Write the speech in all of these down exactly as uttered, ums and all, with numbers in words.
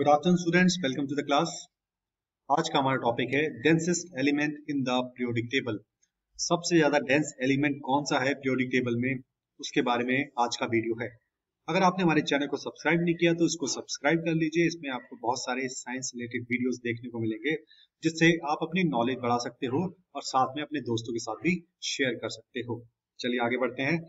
Good afternoon students, welcome to the class. आज का हमारा टॉपिक है densest element in the periodic table. सबसे ज्यादा डेंस एलिमेंट कौन सा है पीरियोडिक टेबल में, उसके बारे में आज का वीडियो है। अगर आपने हमारे चैनल को सब्सक्राइब नहीं किया तो इसको सब्सक्राइब कर लीजिए। इसमें आपको बहुत सारे साइंस रिलेटेड वीडियोस देखने को मिलेंगे जिससे आप अपनी नॉलेज बढ़ा सकते हो और साथ में अपने दोस्तों के साथ भी शेयर कर सकते हो। चलिए आगे बढ़ते हैं।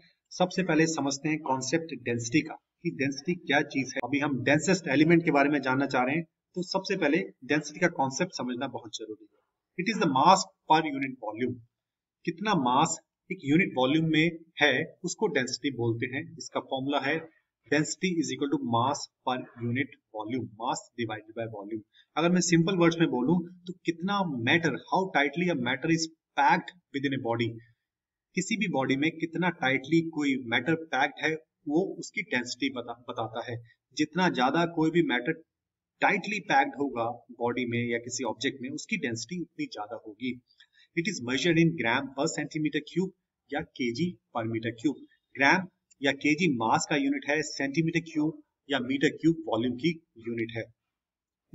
सबसे पहले समझते हैं कॉन्सेप्ट डेंसिटी का कि डेंसिटी क्या चीज है। अभी हम डेंसेस्ट एलिमेंट के बारे में जानना चाह रहे हैं तो सबसे पहले डेंसिटी का कॉन्सेप्ट समझना बहुत जरूरी है। It is the mass per unit volume. कितना मास एक यूनिट वॉल्यूम में है उसको डेंसिटी बोलते हैं। इसका फॉर्मूला है density is equal to mass per unit volume, mass divided by volume. अगर मैं सिंपल वर्ड्स में बोलूं तो कितना matter, how tightly a matter is packed within a body, किसी भी बॉडी में कितना टाइटली कोई मैटर पैक्ड है वो उसकी डेंसिटी बता, बताता है। जितना ज्यादा कोई भी मैटर टाइटली पैक्ड होगा बॉडी में या किसी ऑब्जेक्ट में उसकी डेंसिटी उतनी ज्यादा होगी। It is measured in gram पर सेंटीमीटर क्यूब या KG per metre cube. Gram या केजी मास का यूनिट है, सेंटीमीटर क्यूब या मीटर क्यूब वॉल्यूम की यूनिट है।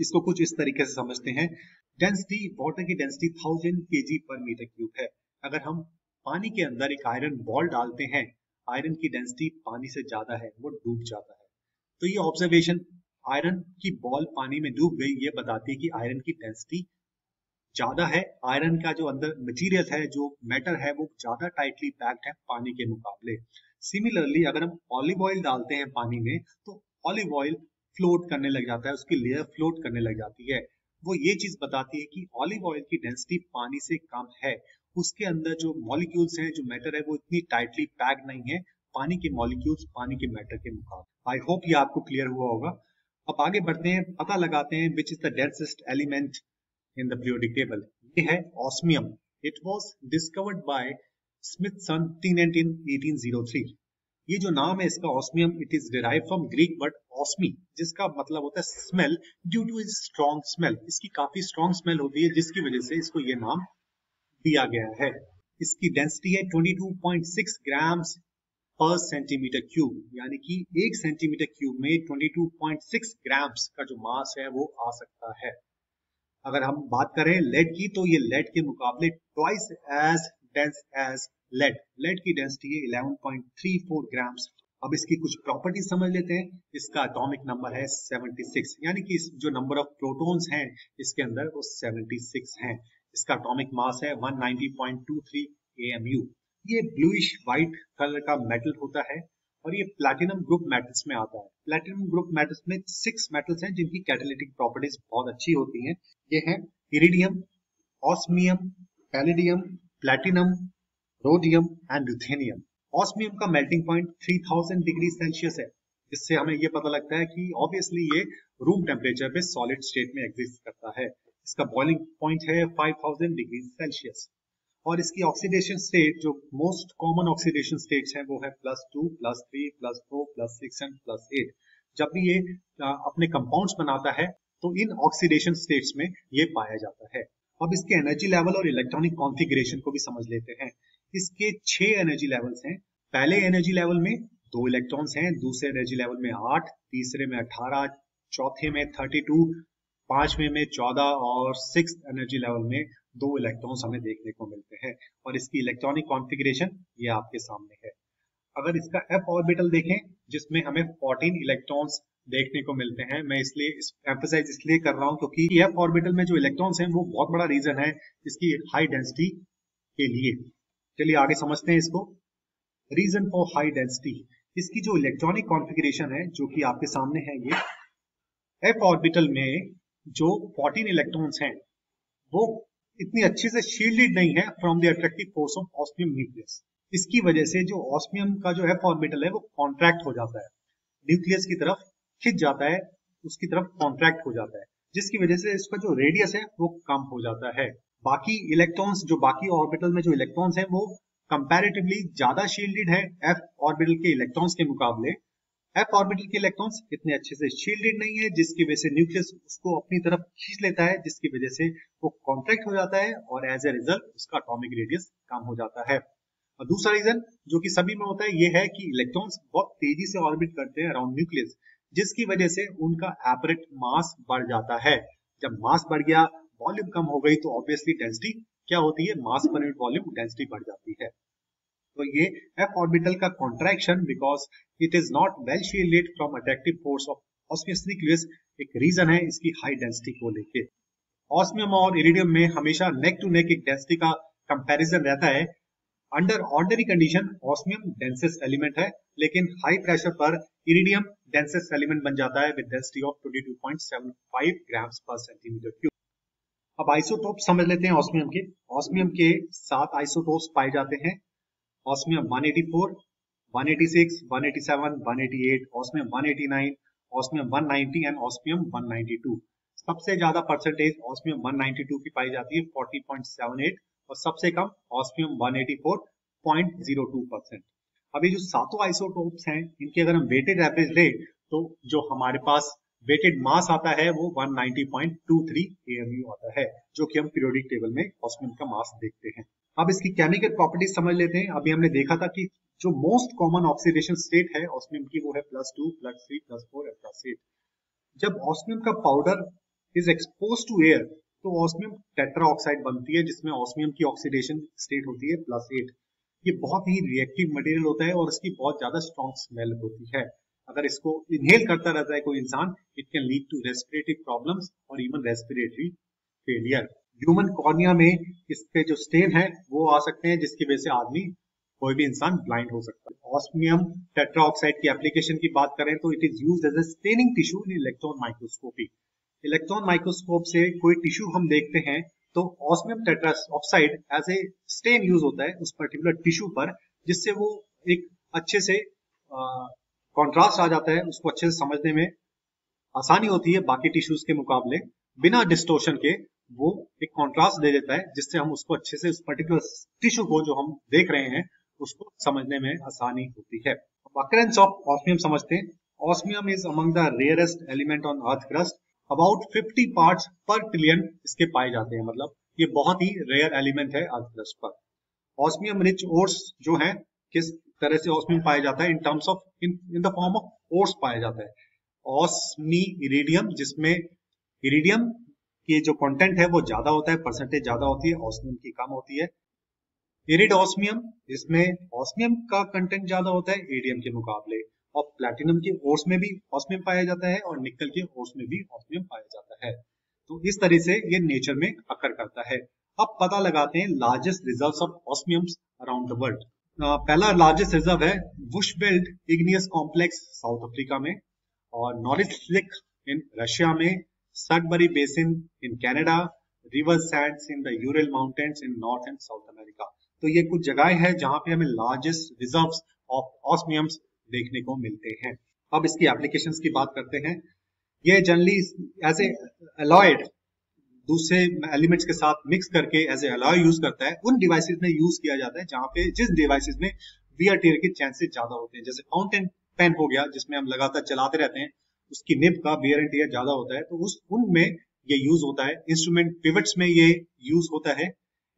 इसको कुछ इस तरीके से समझते हैं। डेंसिटी, वाटर की density thousand KG per metre cube है। अगर हम पानी के अंदर एक आयरन बॉल डालते हैं, आयरन की डेंसिटी पानी से ज्यादा है, वो डूब जाता है। तो ये ऑब्जर्वेशन आयरन की बॉल पानी में डूब गई, ये बताती है कि आयरन की डेंसिटी ज्यादा है। आयरन का जो अंदर मटेरियल है, जो मैटर है, वो ज्यादा टाइटली पैक्ड है पानी के मुकाबले। सिमिलरली अगर हम ऑलिव ऑयल डालते हैं पानी में तो ऑलिव ऑयल फ्लोट करने लग जाता है, उसकी लेयर फ्लोट करने लग जाती है। वो ये चीज बताती है कि ऑलिव ऑयल की डेंसिटी पानी से कम है, उसके अंदर जो मॉलिक्यूल्स हैं, जो मैटर है, वो इतनी टाइटली पैक्ड नहीं है, पानी के मॉलिक्यूल्स पानी के मैटर के मुकाबले। आई होप ये आपको क्लियर हुआ होगा। अब आगे बढ़ते हैं, पता लगाते हैं which is the densest element in the periodic table. ये है osmium. It was discovered by Smithson Tennant in eighteen O three. ये जो नाम है इसका osmium, it is derive from Greek word osme, जिसका मतलब होता है smell, due to its strong smell. इसकी काफी स्ट्रॉन्ग स्मेल होती है जिसकी वजह से इसको ये नाम दिया गया है। इसकी डेंसिटी है बाईस पॉइंट छह ग्राम्स पर सेंटीमीटर क्यूब, यानी कि एक सेंटीमीटर क्यूब में बाईस पॉइंट छह ग्राम्स का जो मास है वो आ सकता है। अगर हम बात करें लेड की तो ये लेड के मुकाबले twice as dense as lead. Lead की डेंसिटी है ग्यारह पॉइंट तीन चार ग्राम्स। अब इसकी कुछ प्रॉपर्टी समझ लेते हैं। इसका एटॉमिक नंबर है छिहत्तर, यानी कि जो नंबर ऑफ प्रोटॉन्स हैं इसके अंदर वो छिहत्तर हैं। इसका एटॉमिक मास है एक सौ नब्बे पॉइंट दो तीन एमयू। ये ब्लूइश व्हाइट कलर का मेटल होता है और ये प्लैटिनम ग्रुप मेटल्स में आता है। प्लैटिनम ग्रुप मेटल्स में सिक्स मेटल्स हैं जिनकी कैटालिटिक प्रॉपर्टीज बहुत अच्छी होती हैं। ये हैं iridium, osmium, palladium, platinum, rhodium and ruthenium. Osmium का मेल्टिंग पॉइंट तीन हज़ार डिग्री सेल्सियस है, जिससे हमें यह पता लगता है कि ऑब्वियसली ये रूम टेम्परेचर पे सॉलिड स्टेट में एग्जिस्ट करता है। इसका बॉइलिंग पॉइंट है पाँच हज़ार डिग्री सेल्सियस। और इसकी ऑक्सीडेशन स्टेट, जो मोस्ट कॉमन ऑक्सीडेशन स्टेट्स हैं, वो है plus two, plus three, plus four, plus six and plus eight. जब भी ये अपने कंपाउंड्स बनाता है तो इन ऑक्सीडेशन स्टेट्स में ये पाया जाता है। अब इसके एनर्जी लेवल और इलेक्ट्रॉनिक कॉन्फिगरेशन को भी समझ लेते हैं। इसके छह एनर्जी लेवल्स हैं। पहले एनर्जी लेवल में दो इलेक्ट्रॉन्स हैं, दूसरे एनर्जी लेवल में आठ, तीसरे में अठारह, चौथे में थर्टी टू, पांचवें में चौदह और सिक्स्थ एनर्जी लेवल में दो इलेक्ट्रॉन्स हमें देखने को मिलते हैं। और इसकी इलेक्ट्रॉनिक कॉन्फिगरेशन ये आपके सामने है। अगर इसका एफ ऑर्बिटल देखें जिसमें हमें चौदह इलेक्ट्रॉन्स देखने को मिलते हैं। मैं इसलिए एम्फसाइज इसलिए कर रहा हूं क्योंकि एफ ऑर्बिटल में जो इलेक्ट्रॉन्स हैं वो बहुत बड़ा रीजन है इसकी हाई डेंसिटी के लिए। चलिए आगे समझते हैं इसको, रीजन फॉर हाई डेंसिटी। इसकी जो इलेक्ट्रॉनिक कॉन्फिगरेशन है जो कि आपके सामने है, ये एफ ऑर्बिटल में जो चौदह इलेक्ट्रॉन्स हैं वो इतनी अच्छे से शील्डेड नहीं है from the attractive force of osmium nucleus. इसकी वजह से जो ऑस्मियम का जो एफ ऑर्बिटल है वो कॉन्ट्रैक्ट हो जाता है, न्यूक्लियस की तरफ खिंच जाता है, उसकी तरफ कॉन्ट्रैक्ट हो जाता है, जिसकी वजह से इसका जो रेडियस है वो कम हो जाता है। बाकी इलेक्ट्रॉन्स, जो बाकी ऑर्बिटल में जो इलेक्ट्रॉन्स हैं वो कंपैरेटिवली ज्यादा शील्डेड है एफ ऑर्बिटल के इलेक्ट्रॉन्स के मुकाबले। एफ ऑर्बिटल के इलेक्ट्रॉन्स इतने अच्छे से शील्डेड नहीं है जिसकी वजह से न्यूक्लियस उसको अपनी तरफ खींच लेता है, जिसकी वजह से वो कॉन्ट्रैक्ट हो जाता है और एज ए रिजल्ट उसका एटॉमिक रेडियस कम हो जाता है। और दूसरा रीजन जो कि सभी में होता है ये है कि इलेक्ट्रॉन्स बहुत तेजी से ऑर्बिट करते हैं अराउंड न्यूक्लियस, जिसकी वजह से उनका एपरेट मास बढ़ जाता है। जब मास बढ़ गया, वॉल्यूम कम हो गई, तो ऑब्वियसली डेंसिटी क्या होती है, मास पर यूनिट वॉल्यूम डेंसिटी बढ़ जाती है। तो ये एफ ऑर्बिटल का contraction because it is not well shielded from attractive force of osmium nucleus एक रीजन है इसकी हाई डेंसिटी को लेके। ऑस्मियम और इरिडियम में हमेशा नेक टू नेक एक डेंसिटी का कंपैरिजन रहता है। Under ordinary condition osmium densest element है, लेकिन हाई प्रेशर पर इरिडियम डेंसेस्ट एलिमेंट बन जाता है विद डेंसिटी ऑफ बाईस पॉइंट सात पाँच ग्राम्स पर सेंटीमीटर क्यूब। अब आइसोटोप समझ लेते हैं ऑस्मियम के। ऑस्मियम के सात आइसोटोप्स पाए जाते हैं। ऑस्मियम एक सौ चौरासी, एक सौ छियासी, एक सौ सत्तासी, एक सौ अठासी, ऑस्मियम एक सौ नवासी, ऑस्मियम एक सौ नब्बे एंड ऑस्मियम एक सौ बानवे। सबसे ज्यादा परसेंटेज ऑस्मियम एक सौ बानवे की पाई जाती है चालीस पॉइंट सात आठ और सबसे कम ऑस्मियम एक सौ चौरासी पॉइंट शून्य दो परसेंट। अभी जो सातों आइसोटोप्स हैं इनके अगर हम वेटेड एवरेज ले तो जो हमारे पास वेटेड मास आता है वो एक सौ नब्बे पॉइंट दो तीन एएमयू आता है, जो कि हम पीरियोडिक टेबल में ऑस्मियम का मास देखते हैं। अब इसकी केमिकल प्रॉपर्टीज समझ लेते हैं। अभी हमने देखा था कि जो मोस्ट कॉमन ऑक्सीडेशन स्टेट है ऑस्मियम की वो है plus two plus three plus four plus eight. जब ऑस्मियम का powder is expose to air तो ऑस्मियम टेट्रा ऑक्साइड बनती है, जिसमें ऑस्मियम की ऑक्सीडेशन स्टेट होती है प्लस एट। ये बहुत ही रिएक्टिव मटेरियल होता है और इसकी बहुत ज्यादा स्ट्रॉन्ग स्मेल होती है। अगर इसको इनहेल करता रहता है कोई इंसान, it can lead to respiratory problems और even respiratory failure. Human cornea में इसके जो स्टेन है वो आ सकते हैं, जिसकी वजह से आदमी कोई भी इंसान ब्लाइंड हो सकता है। ऑस्मियम टेट्रा ऑक्साइड की एप्लीकेशन की बात करें तो it is used as a staining tissue in electron microscopy. Electron microscope से कोई टिश्यू हम देखते हैं तो osmium tetra oxide as a stain use होता है उस पर्टिकुलर टिश्यू पर, जिससे वो एक अच्छे से कॉन्ट्रास्ट आ जाता है, उसको अच्छे से समझने में आसानी होती है बाकी टिश्यूज के मुकाबले। बिना डिस्टोर्शन के वो एक कॉन्ट्रास्ट दे देता है, जिससे हम उसको अच्छे से उस पर्टिकुलर टिश्यू को जो हम देख रहे हैं उसको समझने में आसानी होती है। अब अकरेंस ऑफ ऑस्मियम समझते हैं। Osmium is among the rarest element on earth crust. About fifty parts per trillion इसके पाए जाते हैं, मतलब ये बहुत ही रेयर एलिमेंट है अर्थ क्रस्ट पर। ऑस्मियम रिच ओर्स जो है, किस तरह से ऑस्मियम पाया जाता है, in terms of in in the form of ores पाया जाता है। ऑस्मिरिडियम, जिसमें इरिडियम की जो कंटेंट है वो ज्यादा होता है, परसेंटेज ज्यादा होती है, ऑस्मियम की कम होती है। इरिडोस्मियम, जिसमें ऑस्मियम का कंटेंट ज्यादा होता है इरिडियम के मुकाबले। और प्लैटिनम के ओर्स में भी ऑस्मियम पाया जाता है और निकल के ओर्स में भी ऑस्मियम पाया जाता है। तो इस तरह से ये नेचर में अकर करता है। अब पता लगाते हैं largest reserves of osmiums around the world. पहला लार्जेस्ट रिजर्व है Bushveld igneous complex South Africa में, और नॉरिस्क इन रशिया में, Sudbury basin in Canada, river sands in the Ural mountains in North and South America. तो ये कुछ जगह है जहां पे हमें लार्जेस्ट रिजर्व्स ऑफ ऑस्मियम्स देखने को मिलते हैं। अब इसकी एप्लीकेशंस की बात करते हैं। ये जनरली एज ए अलॉयड दूसरे एलिमेंट्स के साथ मिक्स करके एज ए अलॉय यूज करता है। उन डिवाइसेस में यूज किया जाता है जहां पे जिस डिवाइसेस में वियर टियर के चांसेस ज्यादा होते हैं, जैसे फाउंटेन पेन हो गया जिसमें हम लगातार चलाते रहते हैं, उसकी निब का वियर एंड टियर ज्यादा होता है, तो उस उनमें ये यूज होता है। इंस्ट्रूमेंट पिवट्स में ये यूज होता है,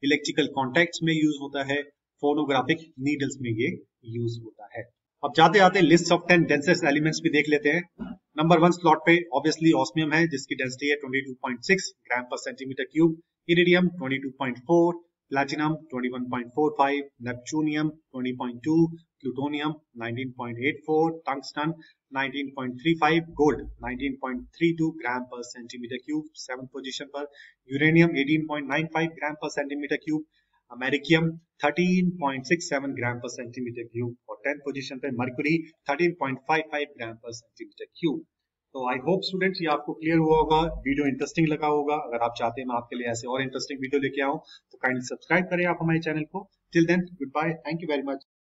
इलेक्ट्रिकल कॉन्टैक्ट्स में यूज होता है, फोनोग्राफिक नीडल्स में ये यूज होता है। अब जाते जाते list of ten densest elements भी देख लेते हैं। नंबर वन स्लॉट पे ऑब्वियसली ऑस्मियम है, जिसकी डेंसिटी है बाईस पॉइंट छह ग्राम पर सेंटीमीटर क्यूब, इरिडियम बाईस पॉइंट चार, प्लैटिनम इक्कीस पॉइंट चार पाँच, नेपच्यूनियम बीस पॉइंट दो, प्लूटोनियम उन्नीस पॉइंट आठ चार, टंगस्टन उन्नीस पॉइंट तीन पाँच, गोल्ड उन्नीस पॉइंट तीन दो ग्राम पर सेंटीमीटर क्यूब सेवंथ पोजीशन पर, यूरेनियम अठारह पॉइंट नौ पाँच ग्राम पर सेंटीमीटर क्यूब, अमेरिकियम तेरह पॉइंट छह सात ग्राम पर सेंटीमीटर क्यूब और टेंथ पोजीशन पर मर्क्यूरी तेरह पॉइंट पाँच पाँच ग्राम पर सेंटीमीटर क्यूब। तो आई होप स्टूडेंट्स ये आपको क्लियर हुआ होगा, वीडियो इंटरेस्टिंग लगा होगा। अगर आप चाहते हैं मैं आपके लिए ऐसे और इंटरेस्टिंग वीडियो लेके आऊं तो काइंडली सब्सक्राइब करें आप हमारे चैनल को। Till then goodbye, thank you very much.